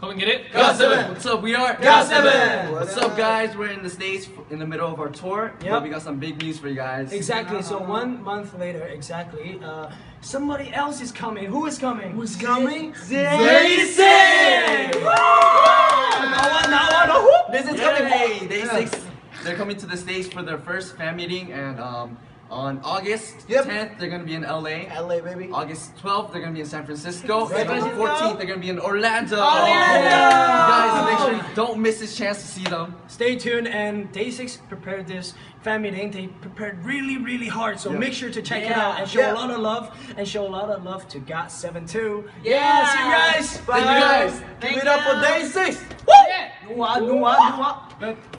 Come and get it. GOT7. What's up? We are GOT7. What's up, guys? We're in the States in the middle of our tour. Yeah. We got some big news for you guys. Exactly. So 1 month later, exactly, somebody else is coming. Who is coming? Who's coming? DAY6. This is coming. DAY6. They're coming to the States for their first fan meeting, and on August 10th, they're going to be in LA. LA, baby. August 12th, they're going to be in San Francisco. And on the 14th, they're going to be in Orlando. Guys, make sure you don't miss this chance to see them. Stay tuned, and DAY6 prepared this fan meeting. They prepared really, really hard, so make sure to check it out and show a lot of love, and show a lot of love to GOT7 too. Yeah, see you guys. Bye. Thank you guys. Give it up for DAY6. Woo! Yeah. Nua, nua, nua.